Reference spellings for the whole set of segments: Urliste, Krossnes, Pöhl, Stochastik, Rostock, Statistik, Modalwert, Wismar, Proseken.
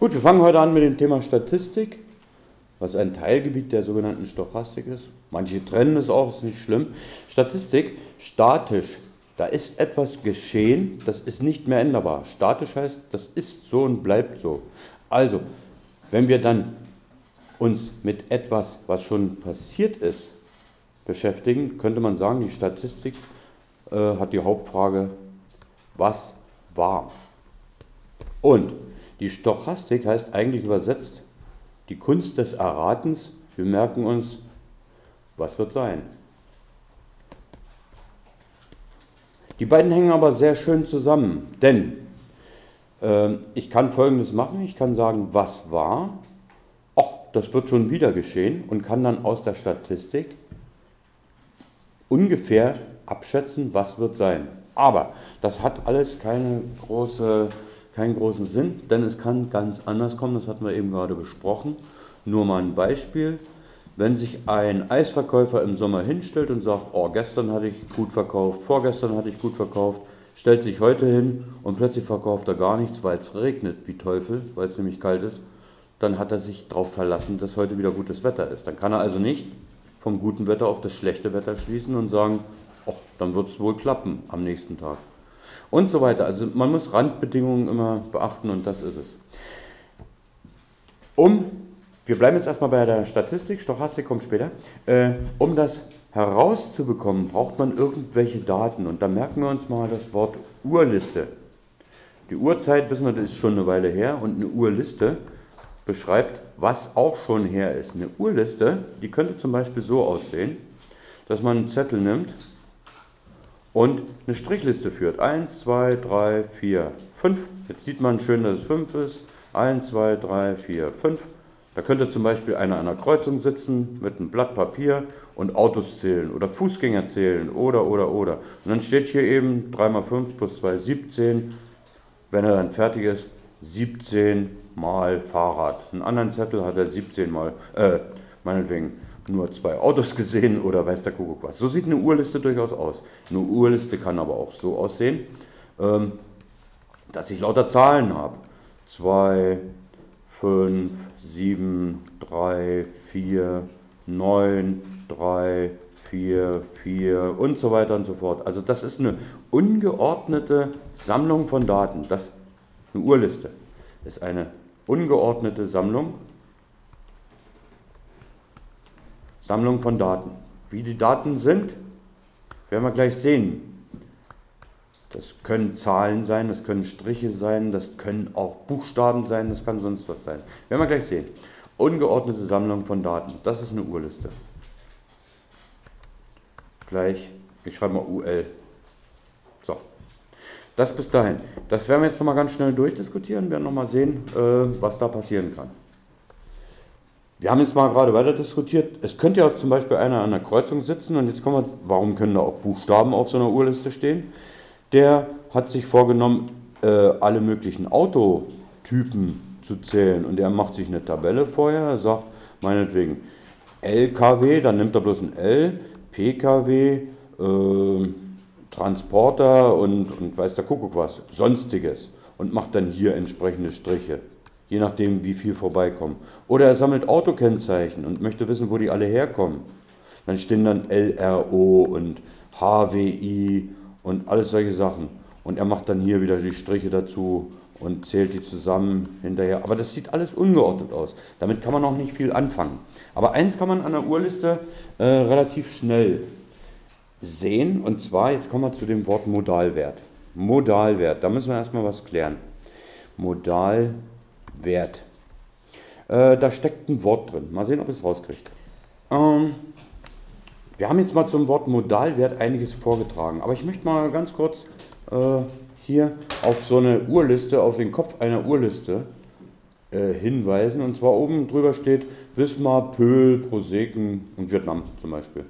Gut, wir fangen heute an mit dem Thema Statistik, was ein Teilgebiet der sogenannten Stochastik ist. Manche trennen es auch, ist nicht schlimm. Statistik, statisch, da ist etwas geschehen, das ist nicht mehr änderbar. Statisch heißt, das ist so und bleibt so. Also, wenn wir dann uns mit etwas, was schon passiert ist, beschäftigen, könnte man sagen, die Statistik hat die Hauptfrage, was war? Und die Stochastik heißt eigentlich übersetzt die Kunst des Erratens. Wir merken uns, was wird sein. Die beiden hängen aber sehr schön zusammen, denn ich kann Folgendes machen. Ich kann sagen, was war? Ach, das wird schon wieder geschehen und kann dann aus der Statistik ungefähr abschätzen, was wird sein. Aber das hat alles keinen großen Sinn, denn es kann ganz anders kommen, das hatten wir eben gerade besprochen. Nur mal ein Beispiel, wenn sich ein Eisverkäufer im Sommer hinstellt und sagt, oh, gestern hatte ich gut verkauft, vorgestern hatte ich gut verkauft, stellt sich heute hin und plötzlich verkauft er gar nichts, weil es regnet wie Teufel, weil es nämlich kalt ist, dann hat er sich darauf verlassen, dass heute wieder gutes Wetter ist. Dann kann er also nicht vom guten Wetter auf das schlechte Wetter schließen und sagen, oh, dann wird es wohl klappen am nächsten Tag. Und so weiter. Also man muss Randbedingungen immer beachten und das ist es. Wir bleiben jetzt erstmal bei der Statistik, Stochastik kommt später. Um das herauszubekommen, braucht man irgendwelche Daten. Und da merken wir uns mal das Wort Urliste. Die Uhrzeit, wissen wir, das ist schon eine Weile her. Und eine Urliste beschreibt, was auch schon her ist. Eine Urliste, die könnte zum Beispiel so aussehen, dass man einen Zettel nimmt und eine Strichliste führt. 1, 2, 3, 4, 5. Jetzt sieht man schön, dass es 5 ist. 1, 2, 3, 4, 5. Da könnte zum Beispiel einer an einer Kreuzung sitzen mit einem Blatt Papier und Autos zählen oder Fußgänger zählen oder. Und dann steht hier eben 3 mal 5 plus 2, 17. Wenn er dann fertig ist, 17 mal Fahrrad. Einen anderen Zettel hat er 17 mal, meinetwegen, nur 2 Autos gesehen oder weiß der Kuckuck was. So sieht eine Urliste durchaus aus. Eine Urliste kann aber auch so aussehen, dass ich lauter Zahlen habe. 2, 5, 7, 3, 4, 9, 3, 4, 4 und so weiter und so fort. Also das ist eine ungeordnete Sammlung von Daten. Das, eine Urliste ist eine ungeordnete Sammlung von Daten. Wie die Daten sind, werden wir gleich sehen. Das können Zahlen sein, das können Striche sein, das können auch Buchstaben sein, das kann sonst was sein. Werden wir gleich sehen. Ungeordnete Sammlung von Daten, das ist eine Urliste. Gleich, ich schreibe mal UL. So, das bis dahin. Das werden wir jetzt nochmal ganz schnell durchdiskutieren, werden nochmal sehen, was da passieren kann. Wir haben jetzt mal gerade weiter diskutiert. Es könnte ja zum Beispiel einer an einer Kreuzung sitzen und jetzt kommen wir, warum können da auch Buchstaben auf so einer Urliste stehen? Der hat sich vorgenommen, alle möglichen Autotypen zu zählen und er macht sich eine Tabelle vorher. Er sagt meinetwegen LKW, dann nimmt er bloß ein L, PKW, Transporter und weiß der Kuckuck was, Sonstiges und macht dann hier entsprechende Striche. Je nachdem, wie viel vorbeikommen. Oder er sammelt Autokennzeichen und möchte wissen, wo die alle herkommen. Dann stehen dann LRO und HWI und alles solche Sachen. Und er macht dann hier wieder die Striche dazu und zählt die zusammen hinterher. Aber das sieht alles ungeordnet aus. Damit kann man noch nicht viel anfangen. Aber eins kann man an der Urliste relativ schnell sehen. Und zwar, jetzt kommen wir zu dem Wort Modalwert. Modalwert, da müssen wir erstmal was klären. Modalwert. Da steckt ein Wort drin. Mal sehen, ob ich es rauskriege. Wir haben jetzt mal zum Wort Modalwert einiges vorgetragen. Aber ich möchte mal ganz kurz hier auf so eine Urliste, auf den Kopf einer Urliste hinweisen. Und zwar oben drüber steht Wismar, Pöhl, Proseken und Vietnam zum Beispiel.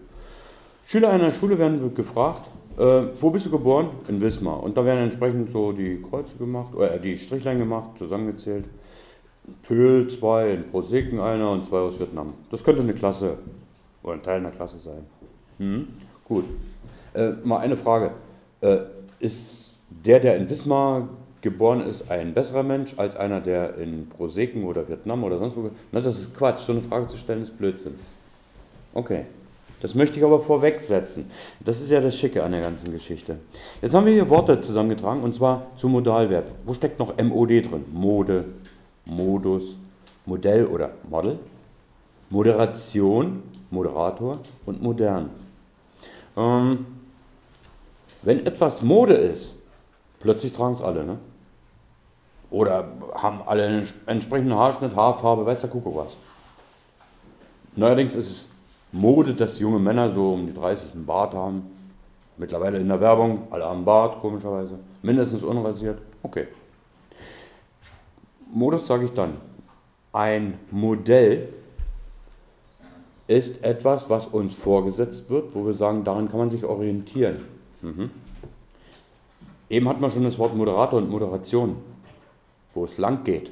Schüler einer Schule werden gefragt, wo bist du geboren? In Wismar. Und da werden entsprechend so die Kreuze gemacht, oder die Strichlein gemacht, zusammengezählt. Pöhl 2, in Proseken einer und 2 aus Vietnam. Das könnte eine Klasse oder ein Teil einer Klasse sein. Gut. Mal eine Frage. Ist der in Wismar geboren ist ein besserer Mensch als einer, der in Proseken oder Vietnam oder sonst wo. Na, das ist Quatsch, so eine Frage zu stellen ist Blödsinn. Okay, das möchte ich aber vorwegsetzen. Das ist ja das Schicke an der ganzen Geschichte. Jetzt haben wir hier Worte zusammengetragen und zwar zum Modalverb. Wo steckt noch MOD drin? Mode, Modus, Modell oder Model, Moderation, Moderator und modern. Wenn etwas Mode ist, plötzlich tragen es alle, ne? Oder haben alle einen entsprechenden Haarschnitt, Haarfarbe, weiß der Kuckuck was. Neuerdings ist es Mode, dass junge Männer so um die 30 einen Bart haben. Mittlerweile in der Werbung, alle haben Bart, komischerweise. Mindestens unrasiert, okay. Modus sage ich dann. Ein Modell ist etwas, was uns vorgesetzt wird, wo wir sagen, daran kann man sich orientieren. Mhm. Eben hat man schon das Wort Moderator und Moderation, wo es lang geht.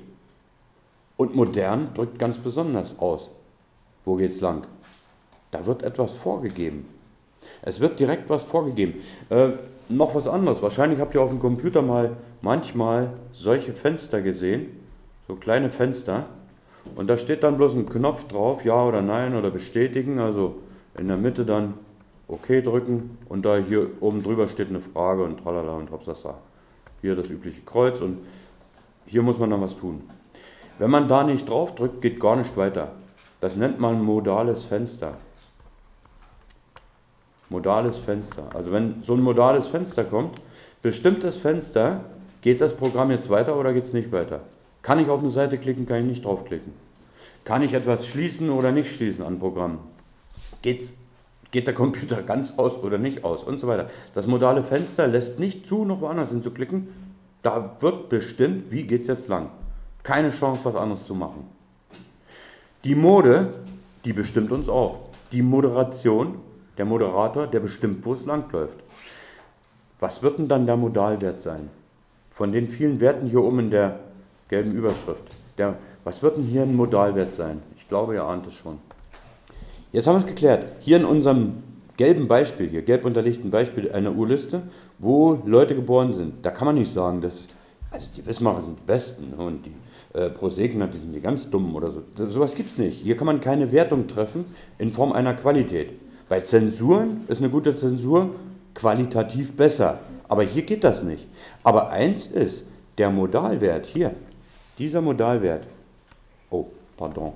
Und modern drückt ganz besonders aus, wo geht es lang. Da wird etwas vorgegeben. Es wird direkt was vorgegeben. Noch was anderes, wahrscheinlich habt ihr auf dem Computer mal manchmal solche Fenster gesehen, so kleine Fenster. Und da steht dann bloß ein Knopf drauf, ja oder nein oder bestätigen, also in der Mitte dann okay drücken und da hier oben drüber steht eine Frage und tralala und hopsasa. Hier das übliche Kreuz und hier muss man dann was tun. Wenn man da nicht drauf drückt, geht gar nicht weiter. Das nennt man modales Fenster. Modales Fenster. Also wenn so ein modales Fenster kommt, bestimmtes Fenster, geht das Programm jetzt weiter oder geht es nicht weiter? Kann ich auf eine Seite klicken, kann ich nicht draufklicken? Kann ich etwas schließen oder nicht schließen an Programmen? Geht der Computer ganz aus oder nicht aus? Und so weiter. Das modale Fenster lässt nicht zu, noch woanders hinzuklicken. Da wird bestimmt, wie geht es jetzt lang. Keine Chance, was anderes zu machen. Die Mode, die bestimmt uns auch. Die Moderation, der Moderator, der bestimmt, wo es langläuft. Was wird denn dann der Modalwert sein? Von den vielen Werten hier oben in der gelben Überschrift. Was wird denn hier ein Modalwert sein? Ich glaube, ihr ahnt es schon. Jetzt haben wir es geklärt. Hier in unserem gelben Beispiel, hier gelb unterlegten Beispiel einer Urliste, wo Leute geboren sind. Da kann man nicht sagen, dass also die Wismarer sind die Besten und die Prosekner, die sind die ganz Dummen oder so. Sowas gibt es nicht. Hier kann man keine Wertung treffen in Form einer Qualität. Bei Zensuren ist eine gute Zensur qualitativ besser. Aber hier geht das nicht. Aber eins ist, der Modalwert hier, dieser Modalwert, oh, pardon,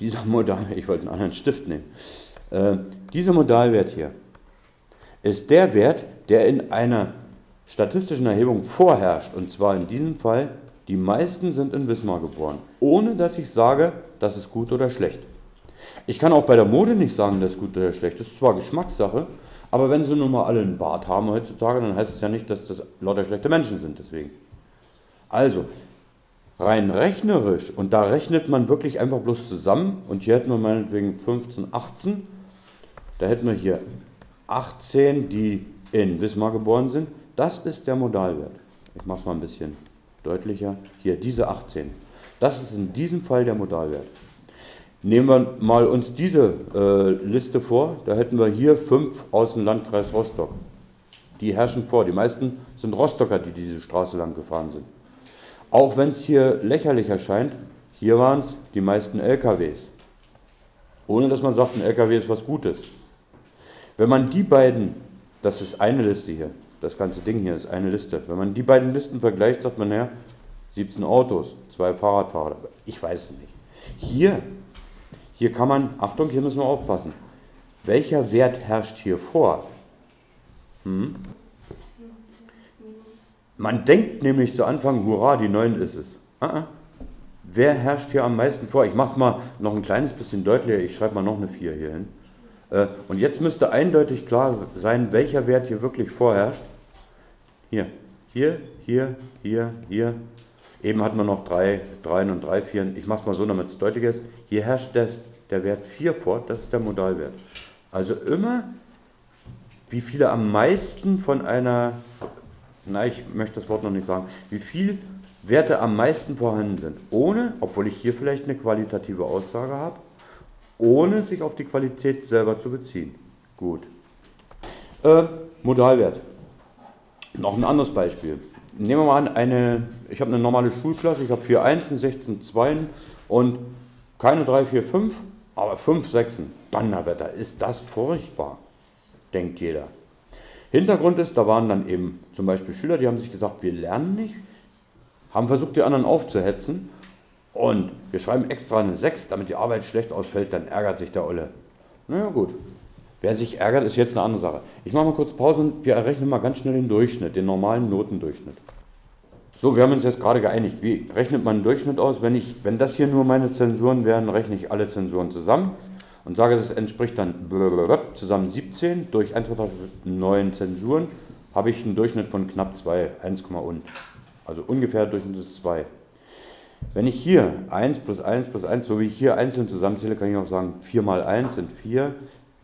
dieser Modalwert, ich wollte einen anderen Stift nehmen, dieser Modalwert hier ist der Wert, der in einer statistischen Erhebung vorherrscht, und zwar in diesem Fall, die meisten sind in Wismar geboren, ohne dass ich sage, das ist gut oder schlecht. Ich kann auch bei der Mode nicht sagen, das ist gut oder schlecht, das ist zwar Geschmackssache, aber wenn sie nun mal alle einen Bart haben heutzutage, dann heißt es ja nicht, dass das lauter schlechte Menschen sind, deswegen. Also, rein rechnerisch, und da rechnet man wirklich einfach bloß zusammen, und hier hätten wir meinetwegen 15, 18, da hätten wir hier 18, die in Wismar geboren sind, das ist der Modalwert. Ich mache es mal ein bisschen deutlicher. Hier, diese 18, das ist in diesem Fall der Modalwert. Nehmen wir mal uns diese Liste vor, da hätten wir hier 5 aus dem Landkreis Rostock. Die herrschen vor, die meisten sind Rostocker, die diese Straße lang gefahren sind. Auch wenn es hier lächerlich erscheint, hier waren es die meisten LKWs. Ohne dass man sagt, ein LKW ist was Gutes. Wenn man die beiden, das ist eine Liste hier, das ganze Ding hier ist eine Liste. Wenn man die beiden Listen vergleicht, sagt man, naja, 17 Autos, 2 Fahrradfahrer, ich weiß es nicht. Hier kann man, Achtung, hier müssen wir aufpassen. Welcher Wert herrscht hier vor? Man denkt nämlich zu Anfang, hurra, die 9 ist es. Wer herrscht hier am meisten vor? Ich mache es mal noch ein kleines bisschen deutlicher, ich schreibe mal noch eine 4 hier hin. Und jetzt müsste eindeutig klar sein, welcher Wert hier wirklich vorherrscht. Hier, hier, hier, hier, hier. Eben hatten wir noch 3, 3 und 3, 4. Ich mache es mal so, damit es deutlicher ist. Hier herrscht der Wert 4 vor, das ist der Modalwert. Also immer, wie viele am meisten von einer... Na, ich möchte das Wort noch nicht sagen, wie viele Werte am meisten vorhanden sind, ohne, obwohl ich hier vielleicht eine qualitative Aussage habe, ohne sich auf die Qualität selber zu beziehen. Gut. Modalwert. Noch ein anderes Beispiel. Nehmen wir mal an, ich habe eine normale Schulklasse, ich habe 4 Einsen, 16 Zweien und keine 3, 4, 5, aber 5 Sechsen. Donnerwetter, ist das furchtbar, denkt jeder. Hintergrund ist, da waren dann eben zum Beispiel Schüler, die haben sich gesagt, wir lernen nicht, haben versucht, die anderen aufzuhetzen und wir schreiben extra eine 6, damit die Arbeit schlecht ausfällt, dann ärgert sich der Olle. Naja gut, wer sich ärgert, ist jetzt eine andere Sache. Ich mache mal kurz Pause und wir errechnen mal ganz schnell den Durchschnitt, den normalen Notendurchschnitt. So, wir haben uns jetzt gerade geeinigt, wie rechnet man einen Durchschnitt aus? Wenn das hier nur meine Zensuren wären, rechne ich alle Zensuren zusammen und sage, das entspricht dann zusammen 17 durch 1,9 Zensuren, habe ich einen Durchschnitt von knapp 2, 1, und. Also ungefähr Durchschnitt ist 2. Wenn ich hier 1 plus 1 plus 1, so wie ich hier einzeln zusammenzähle, kann ich auch sagen 4 mal 1 sind 4.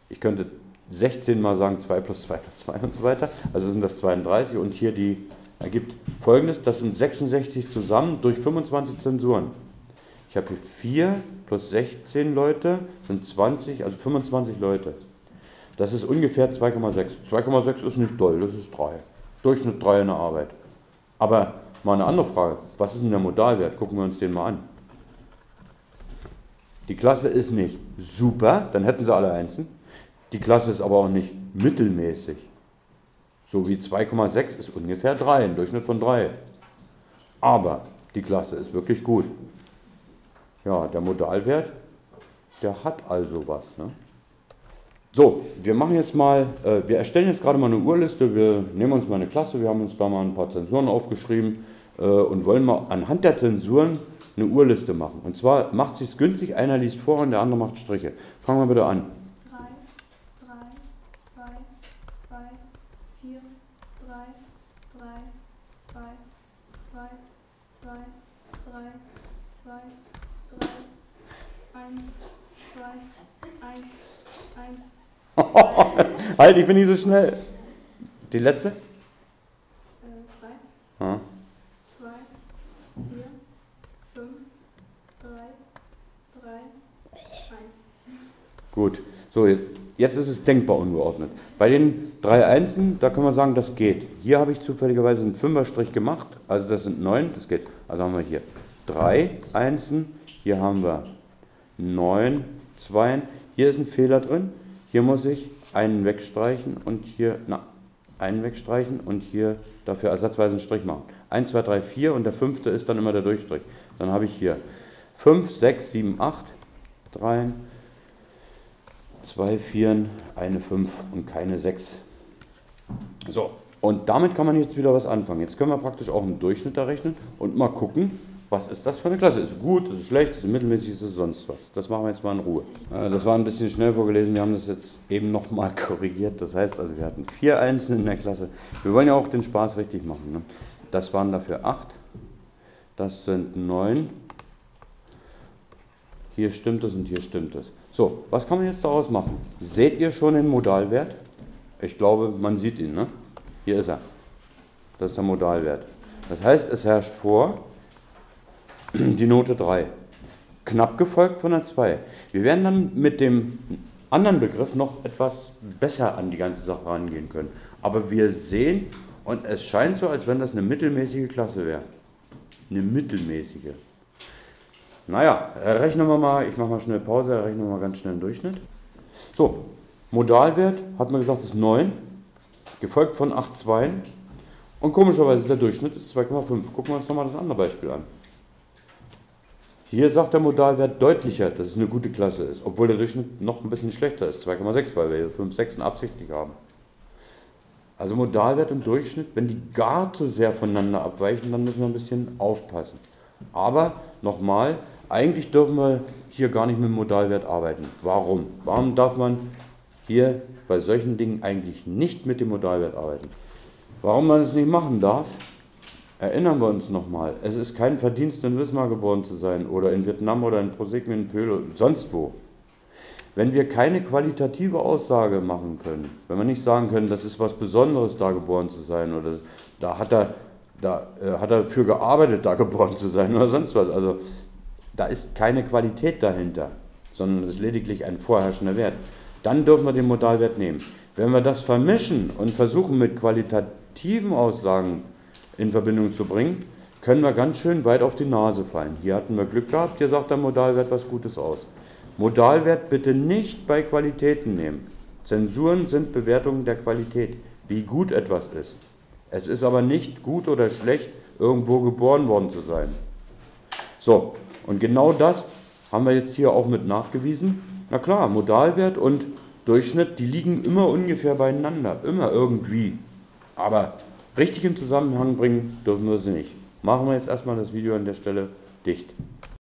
Ich könnte 16 mal sagen 2 plus 2 plus 2 und so weiter. Also sind das 32 und hier die ergibt folgendes, das sind 66 zusammen durch 25 Zensuren. Ich habe hier 4 plus 16 Leute, sind 20, also 25 Leute. Das ist ungefähr 2,6. 2,6 ist nicht doll, das ist 3. Durchschnitt 3 in der Arbeit. Aber mal eine andere Frage, was ist denn der Modalwert? Gucken wir uns den mal an. Die Klasse ist nicht super, dann hätten sie alle Einsen. Die Klasse ist aber auch nicht mittelmäßig. So wie 2,6 ist ungefähr 3, ein Durchschnitt von 3. Aber die Klasse ist wirklich gut. Ja, der Modalwert, der hat also was. Ne? So, wir machen jetzt mal, wir erstellen jetzt gerade mal eine Urliste, wir nehmen uns mal eine Klasse, wir haben uns da mal ein paar Zensuren aufgeschrieben und wollen mal anhand der Zensuren eine Urliste machen. Und zwar macht sich's günstig, einer liest vor und der andere macht Striche. Fangen wir bitte an. 3, 3, 2, 2, 2, 3, 3, 2, 2, 3, 1, 1, 1. Halt, ich bin nicht so schnell. Die letzte? 3, ja. 2, 4, 5, 3, 3, 1. Gut, so jetzt ist es denkbar ungeordnet. Bei den 3 Einsen, da können wir sagen, das geht. Hier habe ich zufälligerweise einen 5er-Strich gemacht, also das sind 9, das geht. Also haben wir hier 3 Einsen, hier haben wir 9 Zweien. Hier ist ein Fehler drin, hier muss ich einen wegstreichen und hier, einen wegstreichen und hier dafür ersatzweise einen Strich machen. 1, 2, 3, 4 und der 5. ist dann immer der Durchstrich. Dann habe ich hier 5, 6, 7, 8, 3, 2 Vieren, eine 5 und keine 6. So, und damit kann man jetzt wieder was anfangen. Jetzt können wir praktisch auch einen Durchschnitt errechnen und mal gucken, was ist das für eine Klasse? Ist es gut, ist es schlecht, ist es mittelmäßig, ist es sonst was? Das machen wir jetzt mal in Ruhe. Das war ein bisschen schnell vorgelesen, wir haben das jetzt eben nochmal korrigiert. Das heißt also, wir hatten 4 Einsen in der Klasse. Wir wollen ja auch den Spaß richtig machen. Ne? Das waren dafür 8, das sind 9. Hier stimmt es und hier stimmt es. So, was kann man jetzt daraus machen? Seht ihr schon den Modalwert? Ich glaube, man sieht ihn. Ne? Hier ist er. Das ist der Modalwert. Das heißt, es herrscht vor die Note 3, knapp gefolgt von der 2. Wir werden dann mit dem anderen Begriff noch etwas besser an die ganze Sache rangehen können. Aber wir sehen, und es scheint so, als wenn das eine mittelmäßige Klasse wäre. Eine mittelmäßige. Naja, errechnen wir mal, ich mache mal schnell Pause, errechnen wir mal ganz schnell einen Durchschnitt. So, Modalwert, hat man gesagt, ist 9, gefolgt von 8 Zweien. Und komischerweise der Durchschnitt ist 2,5. Gucken wir uns nochmal das andere Beispiel an. Hier sagt der Modalwert deutlicher, dass es eine gute Klasse ist, obwohl der Durchschnitt noch ein bisschen schlechter ist, 2,6, weil wir hier 5 Sechsen absichtlich haben. Also Modalwert und Durchschnitt, wenn die gar zu sehr voneinander abweichen, dann müssen wir ein bisschen aufpassen. Aber nochmal, eigentlich dürfen wir hier gar nicht mit dem Modalwert arbeiten. Warum? Warum darf man hier bei solchen Dingen eigentlich nicht mit dem Modalwert arbeiten? Warum man es nicht machen darf? Erinnern wir uns nochmal, es ist kein Verdienst, in Wismar geboren zu sein oder in Vietnam oder in Prosegur, in Pöhl, sonst wo. Wenn wir keine qualitative Aussage machen können, wenn wir nicht sagen können, das ist was Besonderes, da geboren zu sein oder da hat er für gearbeitet, da geboren zu sein oder sonst was. Also da ist keine Qualität dahinter, sondern es ist lediglich ein vorherrschender Wert. Dann dürfen wir den Modalwert nehmen. Wenn wir das vermischen und versuchen mit qualitativen Aussagen in Verbindung zu bringen, können wir ganz schön weit auf die Nase fallen. Hier hatten wir Glück gehabt, hier sagt der Modalwert was Gutes aus. Modalwert bitte nicht bei Qualitäten nehmen. Zensuren sind Bewertungen der Qualität, wie gut etwas ist. Es ist aber nicht gut oder schlecht, irgendwo geboren worden zu sein. So, und genau das haben wir jetzt hier auch mit nachgewiesen. Na klar, Modalwert und Durchschnitt, die liegen immer ungefähr beieinander, immer irgendwie. Aber richtig im Zusammenhang bringen dürfen wir sie nicht. Machen wir jetzt erstmal das Video an der Stelle dicht.